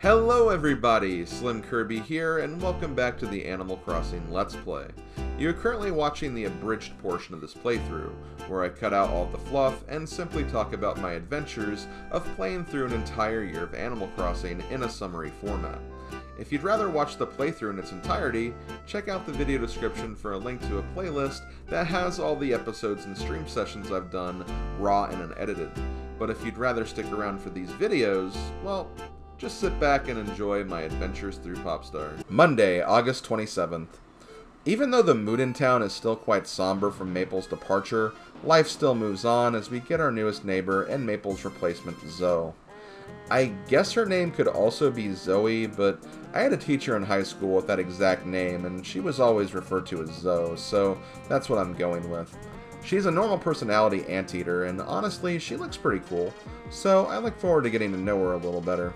Hello everybody, Slim Kirby here, and welcome back to the Animal Crossing Let's Play. You are currently watching the abridged portion of this playthrough, where I cut out all the fluff and simply talk about my adventures of playing through an entire year of Animal Crossing in a summary format. If you'd rather watch the playthrough in its entirety, check out the video description for a link to a playlist that has all the episodes and stream sessions I've done, raw and unedited. But if you'd rather stick around for these videos, well, just sit back and enjoy my adventures through Popstar. Monday, August 27th. Even though the mood in town is still quite somber from Maple's departure, life still moves on as we get our newest neighbor and Maple's replacement, Zoe. I guess her name could also be Zoe, but I had a teacher in high school with that exact name, and she was always referred to as Zoe, so that's what I'm going with. She's a normal personality anteater, and honestly, she looks pretty cool, so I look forward to getting to know her a little better.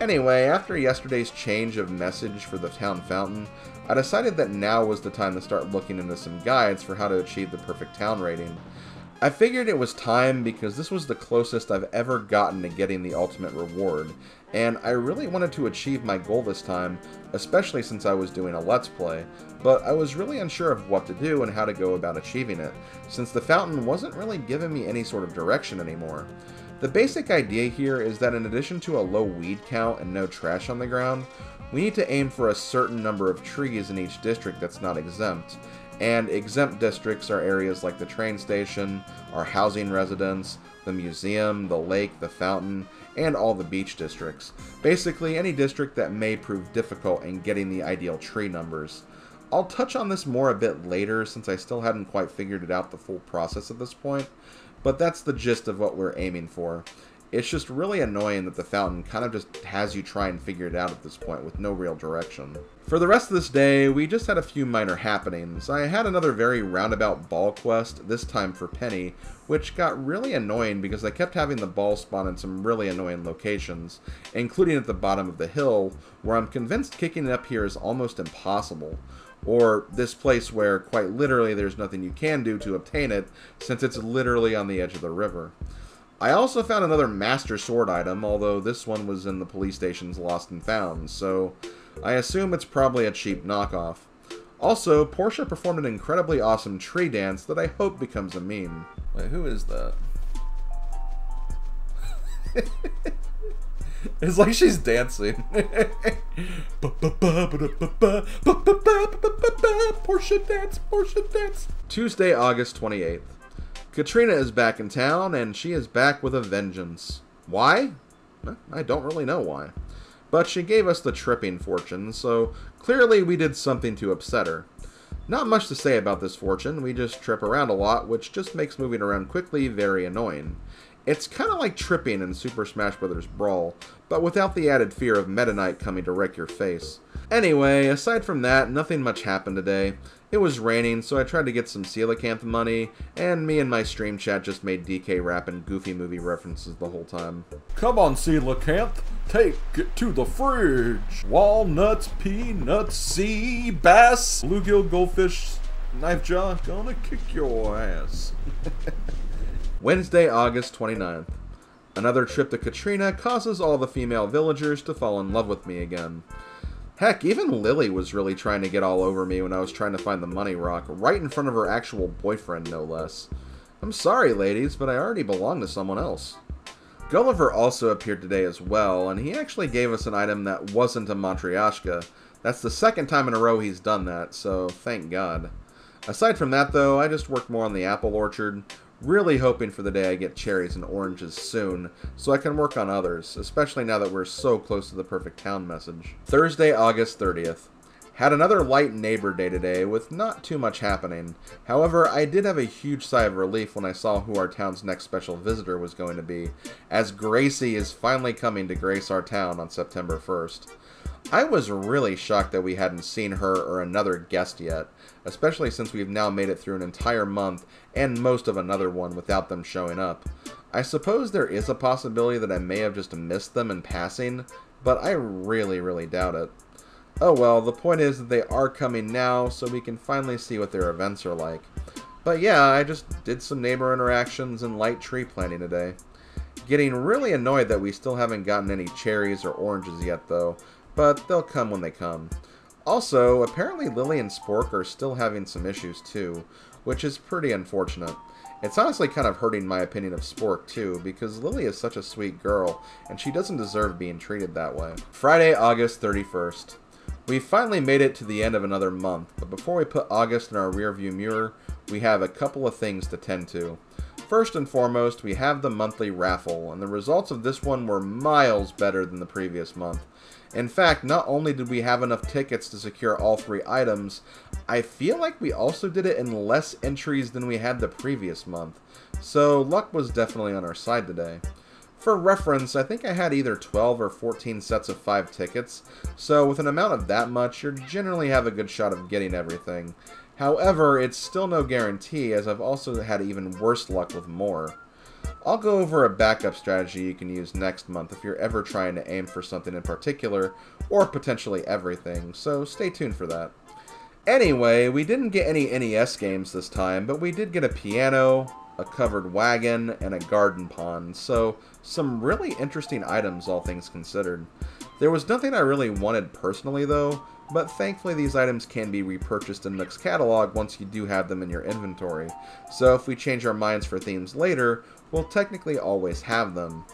Anyway, after yesterday's change of message for the town fountain, I decided that now was the time to start looking into some guides for how to achieve the perfect town rating. I figured it was time because this was the closest I've ever gotten to getting the ultimate reward, and I really wanted to achieve my goal this time, especially since I was doing a Let's Play, but I was really unsure of what to do and how to go about achieving it, since the fountain wasn't really giving me any sort of direction anymore. The basic idea here is that in addition to a low weed count and no trash on the ground, we need to aim for a certain number of trees in each district that's not exempt, and exempt districts are areas like the train station, our housing residence, the museum, the lake, the fountain, and all the beach districts. Basically, any district that may prove difficult in getting the ideal tree numbers. I'll touch on this more a bit later since I still hadn't quite figured it out the full process at this point, but that's the gist of what we're aiming for. It's just really annoying that the fountain kind of just has you try and figure it out at this point with no real direction. For the rest of this day, we just had a few minor happenings. I had another very roundabout ball quest, this time for Penny, which got really annoying because I kept having the ball spawn in some really annoying locations, including at the bottom of the hill, where I'm convinced kicking it up here is almost impossible. Or this place where, quite literally, there's nothing you can do to obtain it, since it's literally on the edge of the river. I also found another Master Sword item, although this one was in the police station's Lost and Found, so I assume it's probably a cheap knockoff. Also, Portia performed an incredibly awesome tree dance that I hope becomes a meme. Wait, who is that? It's like she's dancing. Portia dance, Portia dance. Tuesday, August 28th. Katrina is back in town, and she is back with a vengeance. Why? I don't really know why. But she gave us the tripping fortune, so clearly we did something to upset her. Not much to say about this fortune, we just trip around a lot, which just makes moving around quickly very annoying. It's kind of like tripping in Super Smash Bros. Brawl, but without the added fear of Meta Knight coming to wreck your face. Anyway, aside from that, nothing much happened today. It was raining, so I tried to get some Coelacanth money, and me and my stream chat just made DK rapping Goofy Movie references the whole time. Come on, Coelacanth, take it to the fridge. Walnuts, peanuts, sea bass, bluegill, goldfish, knife jaw, gonna kick your ass. Wednesday, August 29th. Another trip to Katrina causes all the female villagers to fall in love with me again. Heck, even Lily was really trying to get all over me when I was trying to find the money rock, right in front of her actual boyfriend, no less. I'm sorry, ladies, but I already belong to someone else. Gulliver also appeared today as well, and he actually gave us an item that wasn't a Matryoshka. That's the second time in a row he's done that, so thank God. Aside from that, though, I just worked more on the apple orchard. Really hoping for the day I get cherries and oranges soon, so I can work on others, especially now that we're so close to the perfect town message. Thursday, August 30th. Had another light neighbor day today with not too much happening. However, I did have a huge sigh of relief when I saw who our town's next special visitor was going to be, as Gracie is finally coming to grace our town on September 1st. I was really shocked that we hadn't seen her or another guest yet, especially since we've now made it through an entire month and most of another one without them showing up. I suppose there is a possibility that I may have just missed them in passing, but I really doubt it. Oh well, the point is that they are coming now, so we can finally see what their events are like. But yeah, I just did some neighbor interactions and light tree planting today. Getting really annoyed that we still haven't gotten any cherries or oranges yet though, but they'll come when they come. Also, apparently Lily and Spork are still having some issues too, which is pretty unfortunate. It's honestly kind of hurting my opinion of Spork too, because Lily is such a sweet girl, and she doesn't deserve being treated that way. Friday, August 31st. We finally made it to the end of another month, but before we put August in our rearview mirror, we have a couple of things to tend to. First and foremost, we have the monthly raffle, and the results of this one were miles better than the previous month. In fact, not only did we have enough tickets to secure all three items, I feel like we also did it in less entries than we had the previous month. So luck was definitely on our side today. For reference, I think I had either 12 or 14 sets of 5 tickets, so with an amount of that much, you generally have a good shot of getting everything. However, it's still no guarantee, as I've also had even worse luck with more. I'll go over a backup strategy you can use next month if you're ever trying to aim for something in particular, or potentially everything, so stay tuned for that. Anyway, we didn't get any NES games this time, but we did get a piano, a covered wagon, and a garden pond, so some really interesting items all things considered. There was nothing I really wanted personally though, but thankfully these items can be repurchased in Nook's catalog once you do have them in your inventory, so if we change our minds for themes later, we'll technically always have them.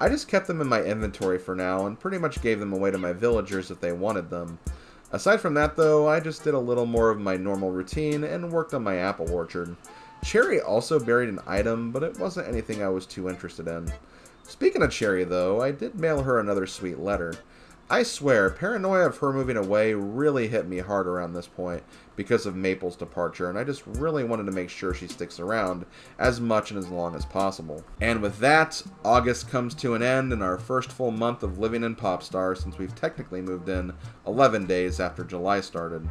I just kept them in my inventory for now and pretty much gave them away to my villagers if they wanted them. Aside from that though, I just did a little more of my normal routine and worked on my apple orchard. Cheri also buried an item, but it wasn't anything I was too interested in. Speaking of Cheri though, I did mail her another sweet letter. I swear, paranoia of her moving away really hit me hard around this point because of Maple's departure, and I just really wanted to make sure she sticks around as much and as long as possible. And with that, August comes to an end in our first full month of living in Popstar since we've technically moved in 11 days after July started.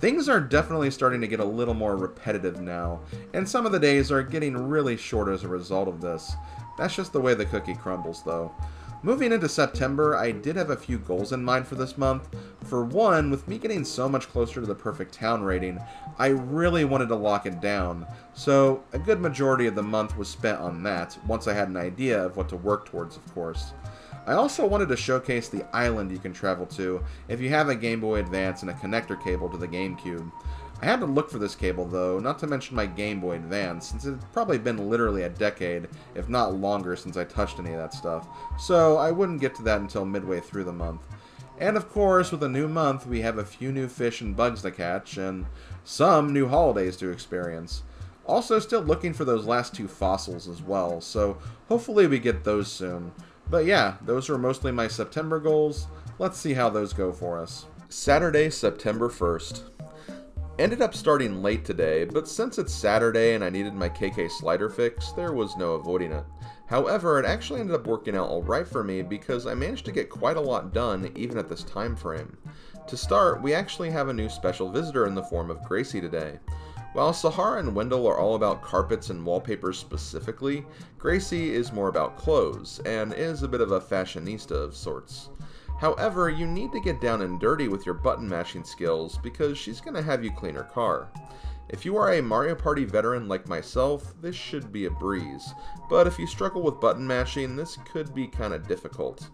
Things are definitely starting to get a little more repetitive now, and some of the days are getting really short as a result of this. That's just the way the cookie crumbles though. Moving into September, I did have a few goals in mind for this month. For one, with me getting so much closer to the perfect town rating, I really wanted to lock it down, so a good majority of the month was spent on that, once I had an idea of what to work towards, of course. I also wanted to showcase the island you can travel to if you have a Game Boy Advance and a connector cable to the GameCube. I had to look for this cable though, not to mention my Game Boy Advance, since it's probably been literally a decade, if not longer, since I touched any of that stuff, so I wouldn't get to that until midway through the month. And of course, with a new month, we have a few new fish and bugs to catch, and some new holidays to experience. Also still looking for those last two fossils as well, so hopefully we get those soon. But yeah, those are mostly my September goals. Let's see how those go for us. Saturday, September 1st. Ended up starting late today, but since it's Saturday and I needed my K.K. Slider fix, there was no avoiding it. However, it actually ended up working out alright for me because I managed to get quite a lot done even at this time frame. To start, we actually have a new special visitor in the form of Gracie today. While Sahara and Wendell are all about carpets and wallpapers specifically, Gracie is more about clothes and is a bit of a fashionista of sorts. However, you need to get down and dirty with your button mashing skills because she's going to have you clean her car. If you are a Mario Party veteran like myself, this should be a breeze, but if you struggle with button mashing, this could be kind of difficult.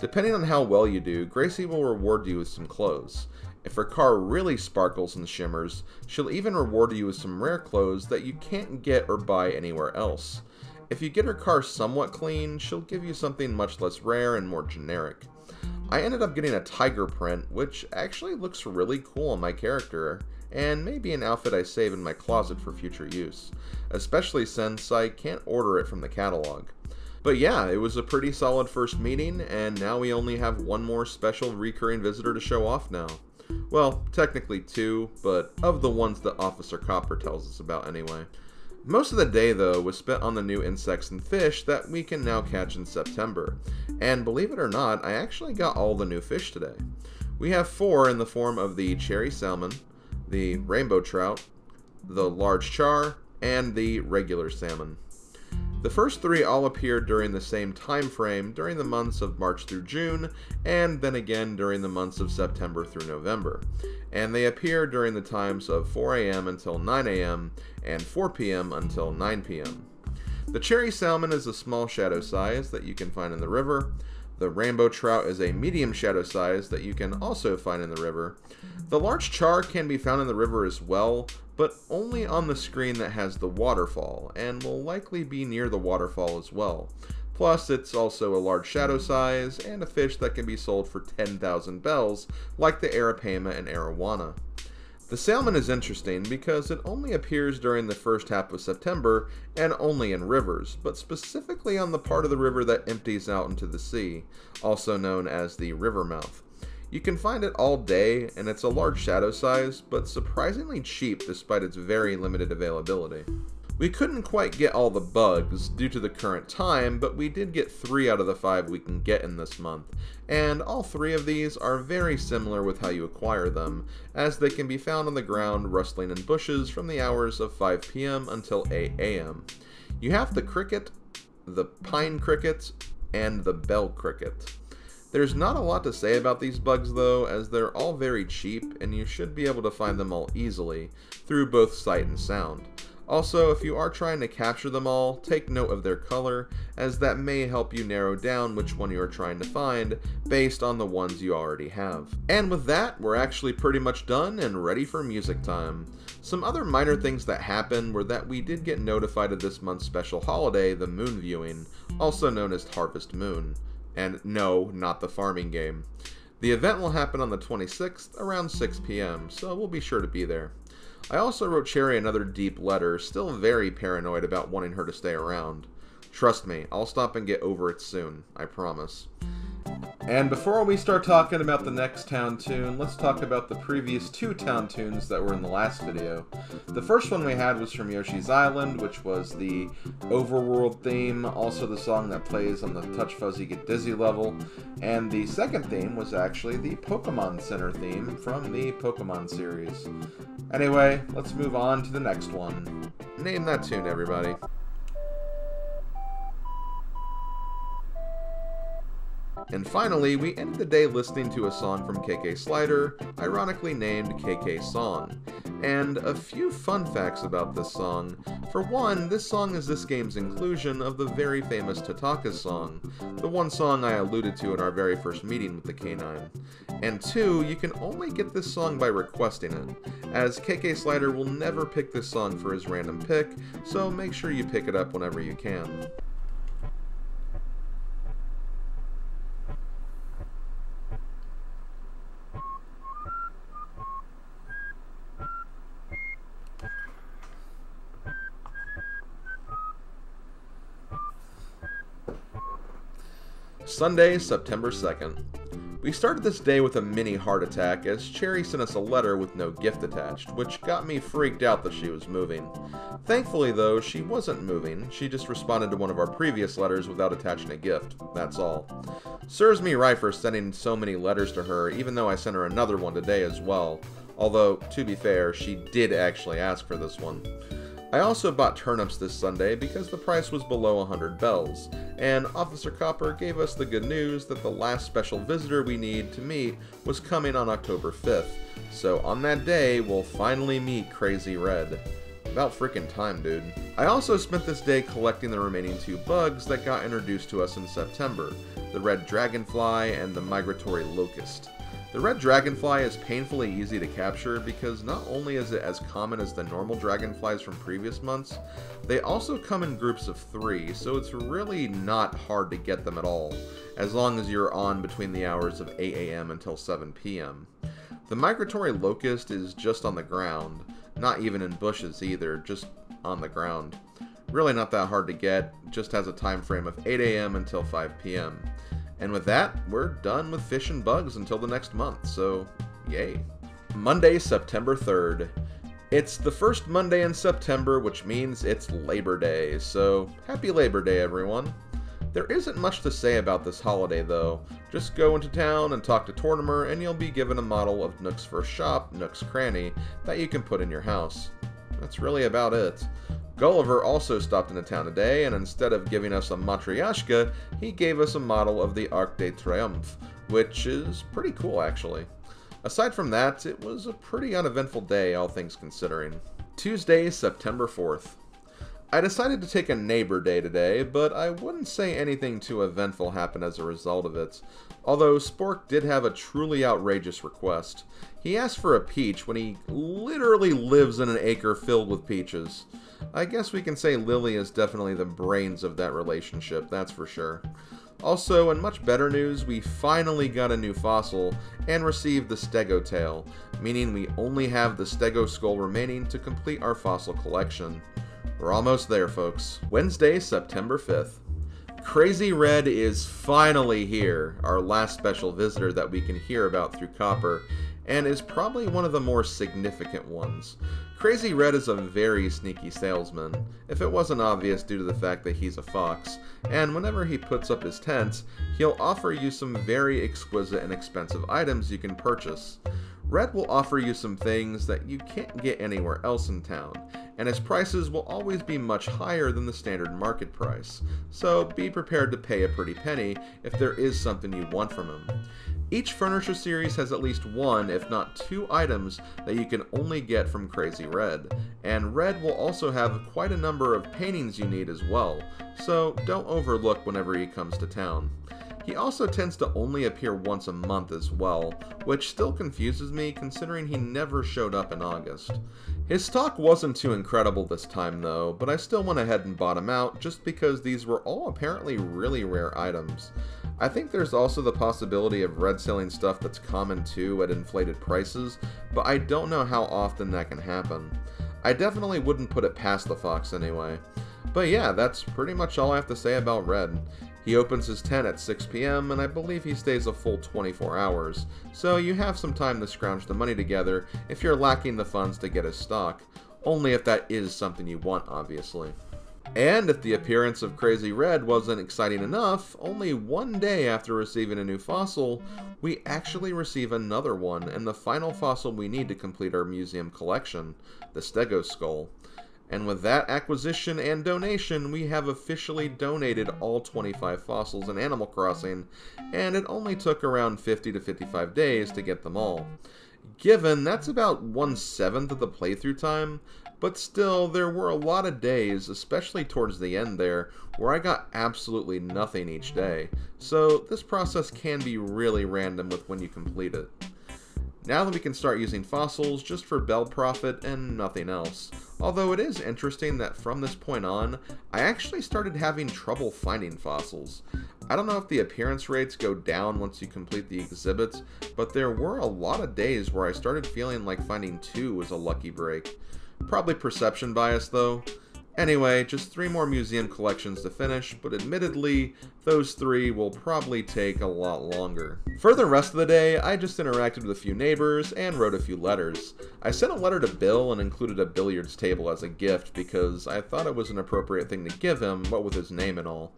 Depending on how well you do, Gracie will reward you with some clothes. If her car really sparkles and shimmers, she'll even reward you with some rare clothes that you can't get or buy anywhere else. If you get her car somewhat clean, she'll give you something much less rare and more generic. I ended up getting a tiger print, which actually looks really cool on my character, and maybe an outfit I save in my closet for future use, especially since I can't order it from the catalog. But yeah, it was a pretty solid first meeting, and now we only have one more special recurring visitor to show off now. Well, technically two, but of the ones that Officer Copper tells us about anyway. Most of the day, though, was spent on the new insects and fish that we can now catch in September. And believe it or not, I actually got all the new fish today. We have 4 in the form of the cherry salmon, the rainbow trout, the large char, and the regular salmon. The first 3 all appeared during the same time frame during the months of March through June, and then again during the months of September through November. And they appear during the times of 4 a.m. until 9 a.m. and 4 p.m. until 9 p.m. The cherry salmon is a small shadow size that you can find in the river. The rainbow trout is a medium shadow size that you can also find in the river. The large char can be found in the river as well, but only on the screen that has the waterfall, and will likely be near the waterfall as well. Plus, it's also a large shadow size, and a fish that can be sold for 10,000 bells, like the arapaima and arowana. The salmon is interesting because it only appears during the first half of September and only in rivers, but specifically on the part of the river that empties out into the sea, also known as the river mouth. You can find it all day, and it's a large shadow size, but surprisingly cheap despite its very limited availability. We couldn't quite get all the bugs due to the current time, but we did get 3 out of the 5 we can get in this month, and all 3 of these are very similar with how you acquire them, as they can be found on the ground rustling in bushes from the hours of 5 p.m. until 8 a.m. You have the cricket, the pine cricket, and the bell cricket. There's not a lot to say about these bugs though, as they're all very cheap, and you should be able to find them all easily, through both sight and sound. Also, if you are trying to capture them all, take note of their color, as that may help you narrow down which one you are trying to find, based on the ones you already have. And with that, we're actually pretty much done and ready for music time. Some other minor things that happened were that we did get notified of this month's special holiday, the moon viewing, also known as Harvest Moon. And no, not the farming game. The event will happen on the 26th, around 6 p.m, so we'll be sure to be there. I also wrote Cheri another deep letter, still very paranoid about wanting her to stay around. Trust me, I'll stop and get over it soon, I promise. And before we start talking about the next town tune, let's talk about the previous 2 town tunes that were in the last video. The first one we had was from Yoshi's Island, which was the overworld theme, also the song that plays on the Touch Fuzzy Get Dizzy level, and the second theme was actually the Pokémon Center theme from the Pokémon series. Anyway, let's move on to the next one. Name that tune, everybody. And finally, we ended the day listening to a song from K.K. Slider, ironically named K.K. Song. And a few fun facts about this song. For one, this song is this game's inclusion of the very famous Tataka song, the one song I alluded to in our very first meeting with the canine. And 2, you can only get this song by requesting it, as K.K. Slider will never pick this song for his random pick, so make sure you pick it up whenever you can. Sunday, September 2nd. We started this day with a mini heart attack as Cheri sent us a letter with no gift attached, which got me freaked out that she was moving. Thankfully though, she wasn't moving, she just responded to one of our previous letters without attaching a gift, that's all. Serves me right for sending so many letters to her, even though I sent her another one today as well, although, to be fair, she did actually ask for this one. I also bought turnips this Sunday because the price was below 100 bells, and Officer Copper gave us the good news that the last special visitor we need to meet was coming on October 5th, so on that day we'll finally meet Crazy Red. About freaking time, dude. I also spent this day collecting the remaining 2 bugs that got introduced to us in September, the red dragonfly and the migratory locust. The red dragonfly is painfully easy to capture because not only is it as common as the normal dragonflies from previous months, they also come in groups of 3, so it's really not hard to get them at all, as long as you're on between the hours of 8 a.m. until 7 p.m. The migratory locust is just on the ground, not even in bushes either, just on the ground. Really not that hard to get, just has a time frame of 8 a.m. until 5 p.m. And with that, we're done with fish and bugs until the next month, so yay. Monday, September 3rd. It's the first Monday in September, which means it's Labor Day, so happy Labor Day, everyone. There isn't much to say about this holiday, though. Just go into town and talk to Tortimer, and you'll be given a model of Nook's first shop, Nook's Cranny, that you can put in your house. That's really about it. Gulliver also stopped into town today, and instead of giving us a Matryoshka, he gave us a model of the Arc de Triomphe, which is pretty cool actually. Aside from that, it was a pretty uneventful day, all things considering. Tuesday, September 4th. I decided to take a neighbor day today, but I wouldn't say anything too eventful happened as a result of it. Although Spork did have a truly outrageous request. He asked for a peach when he literally lives in an acre filled with peaches. I guess we can say Lily is definitely the brains of that relationship, that's for sure. Also, in much better news, we finally got a new fossil and received the Stego tail, meaning we only have the Stego skull remaining to complete our fossil collection. We're almost there, folks. Wednesday, September 5th. Crazy Red is finally here, our last special visitor that we can hear about through Copper, and is probably one of the more significant ones. Crazy Red is a very sneaky salesman, if it wasn't obvious due to the fact that he's a fox, and whenever he puts up his tents, he'll offer you some very exquisite and expensive items you can purchase. Red will offer you some things that you can't get anywhere else in town, and his prices will always be much higher than the standard market price, so be prepared to pay a pretty penny if there is something you want from him. Each furniture series has at least one, if not two, items that you can only get from Crazy Red, and Red will also have quite a number of paintings you need as well, so don't overlook whenever he comes to town. He also tends to only appear once a month as well, which still confuses me considering he never showed up in August. His stock wasn't too incredible this time though, but I still went ahead and bought him out just because these were all apparently really rare items. I think there's also the possibility of Red selling stuff that's common too at inflated prices, but I don't know how often that can happen. I definitely wouldn't put it past the fox anyway. But yeah, that's pretty much all I have to say about Red. He opens his tent at 6 PM, and I believe he stays a full 24 hours, so you have some time to scrounge the money together if you're lacking the funds to get his stock, only if that is something you want, obviously. And if the appearance of Crazy Red wasn't exciting enough, only one day after receiving a new fossil, we actually receive another one and the final fossil we need to complete our museum collection, the Stego Skull. And with that acquisition and donation, we have officially donated all 25 fossils in Animal Crossing, and it only took around 50 to 55 days to get them all. Given that's about 1/7 of the playthrough time, but still, there were a lot of days, especially towards the end there, where I got absolutely nothing each day, so this process can be really random with when you complete it. Now that we can start using fossils just for bell profit and nothing else. Although it is interesting that from this point on, I actually started having trouble finding fossils. I don't know if the appearance rates go down once you complete the exhibits, but there were a lot of days where I started feeling like finding two was a lucky break. Probably perception bias though. Anyway, just 3 more museum collections to finish, but admittedly, those 3 will probably take a lot longer. For the rest of the day, I just interacted with a few neighbors and wrote a few letters. I sent a letter to Bill and included a billiards table as a gift because I thought it was an appropriate thing to give him, what with his name and all.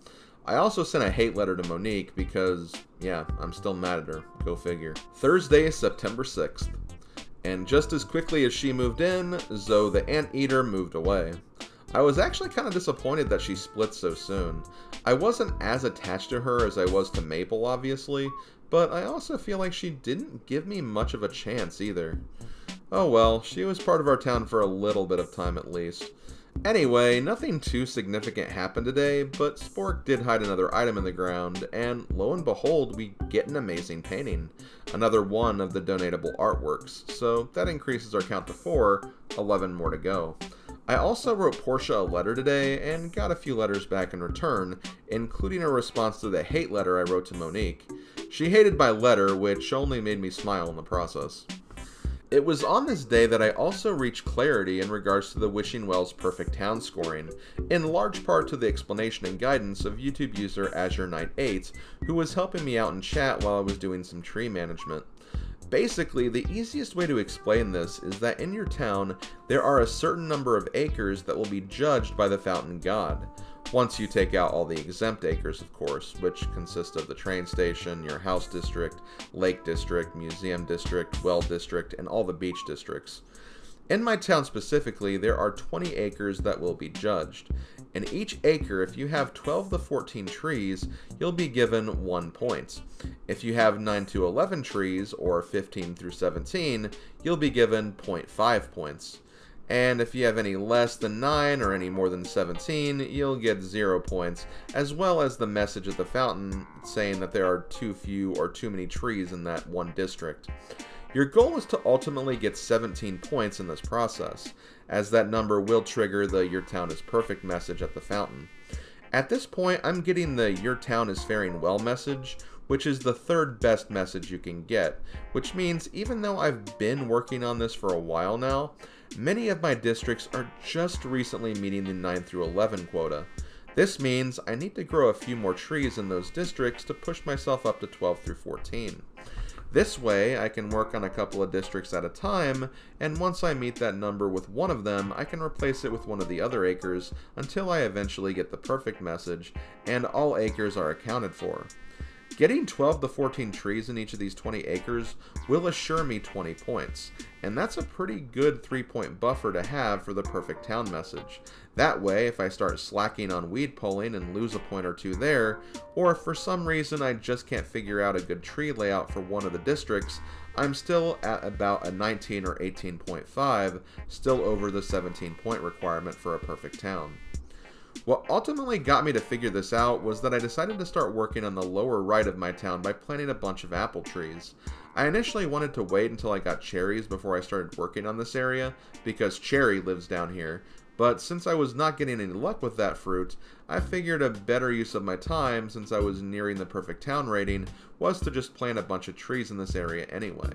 I also sent a hate letter to Monique because, yeah, I'm still mad at her. Go figure. Thursday, September 6th. And just as quickly as she moved in, Zoe the Anteater moved away. I was actually kind of disappointed that she split so soon. I wasn't as attached to her as I was to Maple, obviously, but I also feel like she didn't give me much of a chance either. Oh well, she was part of our town for a little bit of time at least. Anyway, nothing too significant happened today, but Spork did hide another item in the ground, and lo and behold, we get an amazing painting. Another one of the donatable artworks, so that increases our count to 4, 11 more to go. I also wrote Portia a letter today and got a few letters back in return, including a response to the hate letter I wrote to Monique. She hated my letter, which only made me smile in the process. It was on this day that I also reached clarity in regards to the Wishing Well's perfect town scoring, in large part to the explanation and guidance of YouTube user AzureKnight8, who was helping me out in chat while I was doing some tree management. Basically, the easiest way to explain this is that in your town, there are a certain number of acres that will be judged by the Fountain God. Once you take out all the exempt acres, of course, which consist of the train station, your house district, lake district, museum district, well district, and all the beach districts. In my town specifically, there are 20 acres that will be judged. In each acre, if you have 12 to 14 trees, you'll be given 1 point. If you have 9 to 11 trees, or 15 through 17, you'll be given 0.5 points. And if you have any less than 9 or any more than 17, you'll get 0 points, as well as the message at the fountain saying that there are too few or too many trees in that one district. Your goal is to ultimately get 17 points in this process, as that number will trigger the Your Town is Perfect message at the fountain. At this point, I'm getting the Your Town is Faring Well message, which is the third best message you can get, which means even though I've been working on this for a while now, many of my districts are just recently meeting the 9 through 11 quota. This means I need to grow a few more trees in those districts to push myself up to 12 through 14. This way, I can work on a couple of districts at a time, and once I meet that number with one of them, I can replace it with one of the other acres until I eventually get the perfect message, and all acres are accounted for. Getting 12 to 14 trees in each of these 20 acres will assure me 20 points, and that's a pretty good 3-point buffer to have for the perfect town message. That way, if I start slacking on weed pulling and lose a point or two there, or if for some reason I just can't figure out a good tree layout for one of the districts, I'm still at about a 19 or 18.5, still over the 17-point requirement for a perfect town. What ultimately got me to figure this out was that I decided to start working on the lower right of my town by planting a bunch of apple trees. I initially wanted to wait until I got cherries before I started working on this area, because Cheri lives down here, but since I was not getting any luck with that fruit, I figured a better use of my time, since I was nearing the perfect town rating, was to just plant a bunch of trees in this area anyway.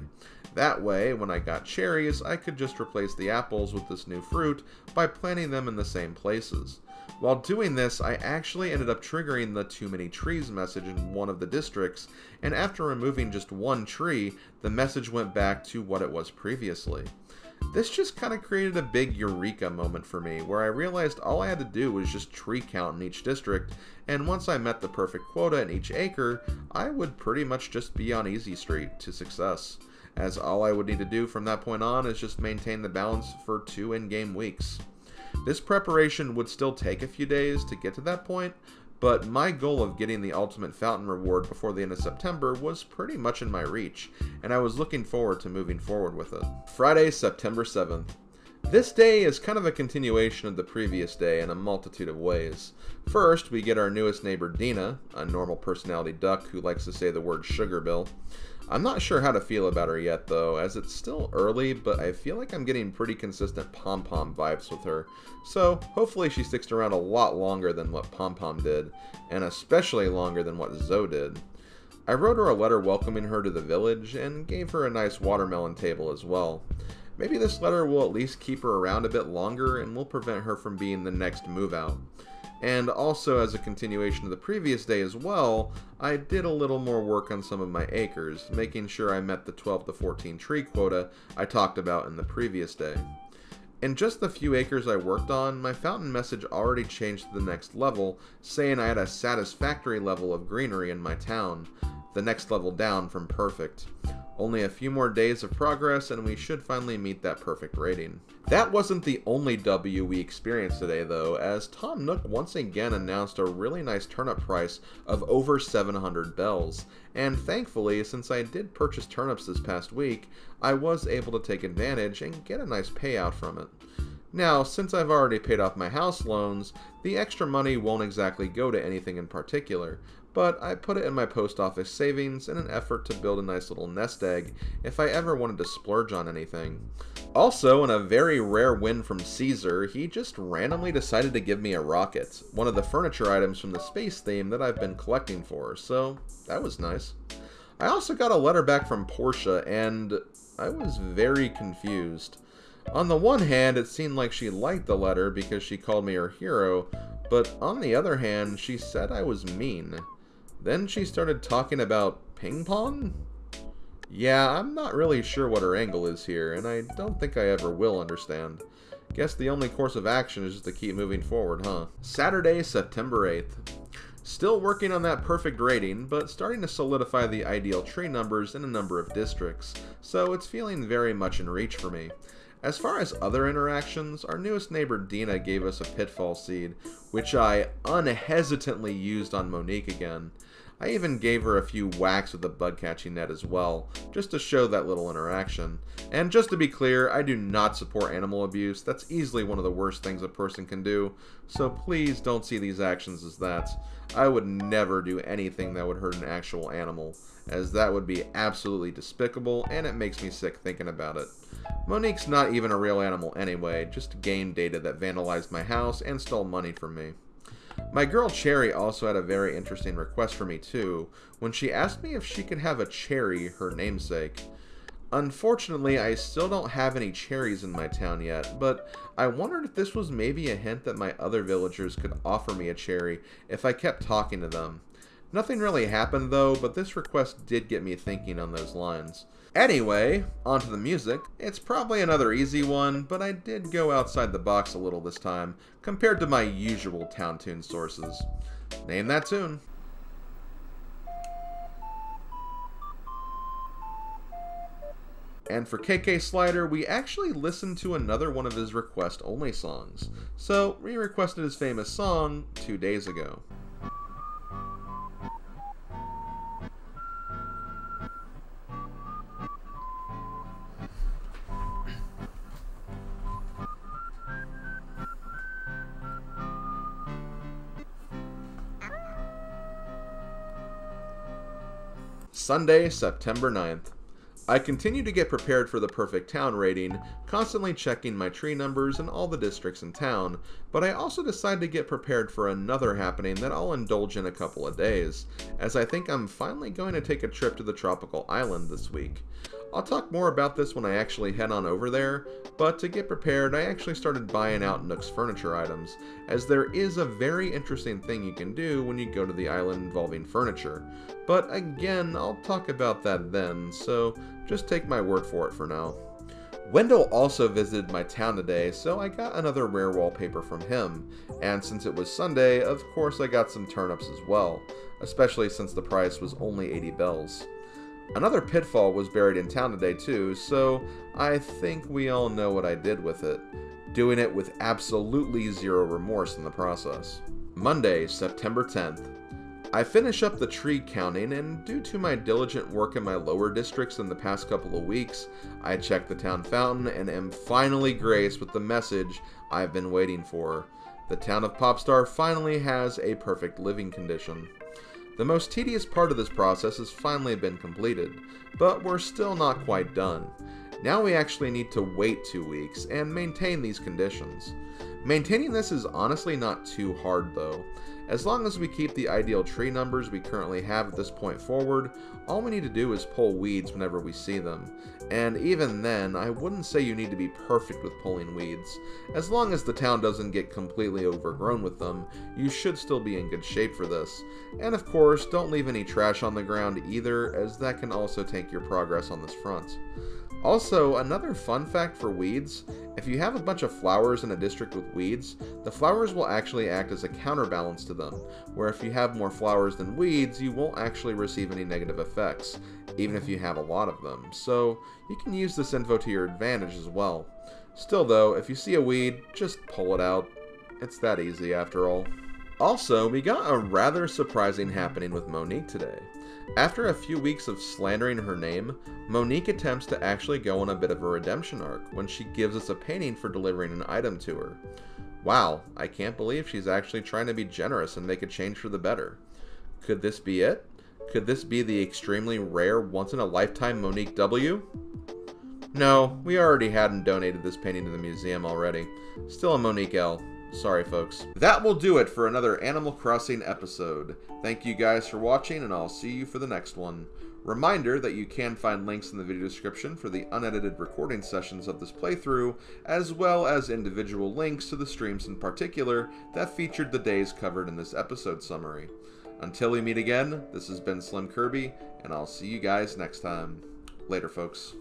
That way, when I got cherries, I could just replace the apples with this new fruit by planting them in the same places. While doing this, I actually ended up triggering the too many trees message in one of the districts, and after removing just one tree, the message went back to what it was previously. This just kind of created a big eureka moment for me, where I realized all I had to do was just tree count in each district, and once I met the perfect quota in each acre, I would pretty much just be on easy street to success, as all I would need to do from that point on is just maintain the balance for 2 in-game weeks. This preparation would still take a few days to get to that point, but my goal of getting the ultimate fountain reward before the end of September was pretty much in my reach, and I was looking forward to moving forward with it. Friday, September 7th. This day is kind of a continuation of the previous day in a multitude of ways. First, we get our newest neighbor Deena, a normal personality duck who likes to say the word sugar bill. I'm not sure how to feel about her yet though, as it's still early, but I feel like I'm getting pretty consistent pom-pom vibes with her, so hopefully she sticks around a lot longer than what pom-pom did, and especially longer than what Zoe did. I wrote her a letter welcoming her to the village, and gave her a nice watermelon table as well. Maybe this letter will at least keep her around a bit longer, and will prevent her from being the next move-out. And also, as a continuation of the previous day as well, I did a little more work on some of my acres, making sure I met the 12 to 14 tree quota I talked about in the previous day. In just the few acres I worked on, my fountain message already changed to the next level, saying I had a satisfactory level of greenery in my town, the next level down from perfect. Only a few more days of progress and we should finally meet that perfect rating. That wasn't the only W we experienced today though, as Tom Nook once again announced a really nice turnip price of over 700 bells, and thankfully, since I did purchase turnips this past week, I was able to take advantage and get a nice payout from it. Now, since I've already paid off my house loans, the extra money won't exactly go to anything in particular, but I put it in my post office savings in an effort to build a nice little nest egg if I ever wanted to splurge on anything. Also, in a very rare win from Caesar, he just randomly decided to give me a rocket, one of the furniture items from the space theme that I've been collecting for, so that was nice. I also got a letter back from Portia, and I was very confused. On the one hand, it seemed like she liked the letter because she called me her hero, but on the other hand, she said I was mean. Then she started talking about ping pong? Yeah, I'm not really sure what her angle is here, and I don't think I ever will understand. Guess the only course of action is just to keep moving forward, huh? Saturday, September 8th. Still working on that perfect rating, but starting to solidify the ideal tree numbers in a number of districts, so it's feeling very much in reach for me. As far as other interactions, our newest neighbor Deena gave us a pitfall seed, which I unhesitantly used on Monique again. I even gave her a few whacks with the bud-catching net as well, just to show that little interaction. And just to be clear, I do not support animal abuse. That's easily one of the worst things a person can do, so please don't see these actions as that. I would never do anything that would hurt an actual animal, as that would be absolutely despicable, and it makes me sick thinking about it. Monique's not even a real animal anyway, just game data that vandalized my house and stole money from me. My girl Cheri also had a very interesting request for me too, when she asked me if she could have a Cheri, her namesake. Unfortunately, I still don't have any cherries in my town yet, but I wondered if this was maybe a hint that my other villagers could offer me a Cheri if I kept talking to them. Nothing really happened though, but this request did get me thinking on those lines. Anyway, onto the music. It's probably another easy one, but I did go outside the box a little this time, compared to my usual town tune sources. Name that tune. And for K.K. Slider, we actually listened to another one of his request-only songs. So, we requested his famous song 2 days ago. Sunday, September 9th. I continue to get prepared for the perfect town rating, constantly checking my tree numbers and all the districts in town, but I also decide to get prepared for another happening that I'll indulge in a couple of days, as I think I'm finally going to take a trip to the tropical island this week. I'll talk more about this when I actually head on over there, but to get prepared, I actually started buying out Nook's furniture items, as there is a very interesting thing you can do when you go to the island involving furniture. But again, I'll talk about that then, so just take my word for it for now. Wendell also visited my town today, so I got another rare wallpaper from him, and since it was Sunday, of course I got some turnips as well, especially since the price was only 80 bells. Another pitfall was buried in town today too, so I think we all know what I did with it, doing it with absolutely zero remorse in the process. Monday, September 10th. I finish up the tree counting, and due to my diligent work in my lower districts in the past couple of weeks, I check the town fountain and am finally graced with the message I've been waiting for. The town of Popstar finally has a perfect living condition. The most tedious part of this process has finally been completed, but we're still not quite done. Now we actually need to wait 2 weeks and maintain these conditions. Maintaining this is honestly not too hard though. As long as we keep the ideal tree numbers we currently have at this point forward, all we need to do is pull weeds whenever we see them. And even then, I wouldn't say you need to be perfect with pulling weeds. As long as the town doesn't get completely overgrown with them, you should still be in good shape for this. And of course, don't leave any trash on the ground either, as that can also tank your progress on this front. Also, another fun fact for weeds, if you have a bunch of flowers in a district with weeds, the flowers will actually act as a counterbalance to them, where if you have more flowers than weeds, you won't actually receive any negative effects, even if you have a lot of them, so you can use this info to your advantage as well. Still though, if you see a weed, just pull it out. It's that easy after all. Also, we got a rather surprising happening with Monique today. After a few weeks of slandering her name, Monique attempts to actually go on a bit of a redemption arc when she gives us a painting for delivering an item to her. Wow, I can't believe she's actually trying to be generous and make a change for the better. Could this be it? Could this be the extremely rare once-in-a-lifetime Monique W? No, we already hadn't donated this painting to the museum already. Still a Monique L. Sorry, folks. That will do it for another Animal Crossing episode. Thank you guys for watching, and I'll see you for the next one. Reminder that you can find links in the video description for the unedited recording sessions of this playthrough, as well as individual links to the streams in particular that featured the days covered in this episode summary. Until we meet again, this has been Slim Kirby, and I'll see you guys next time. Later, folks.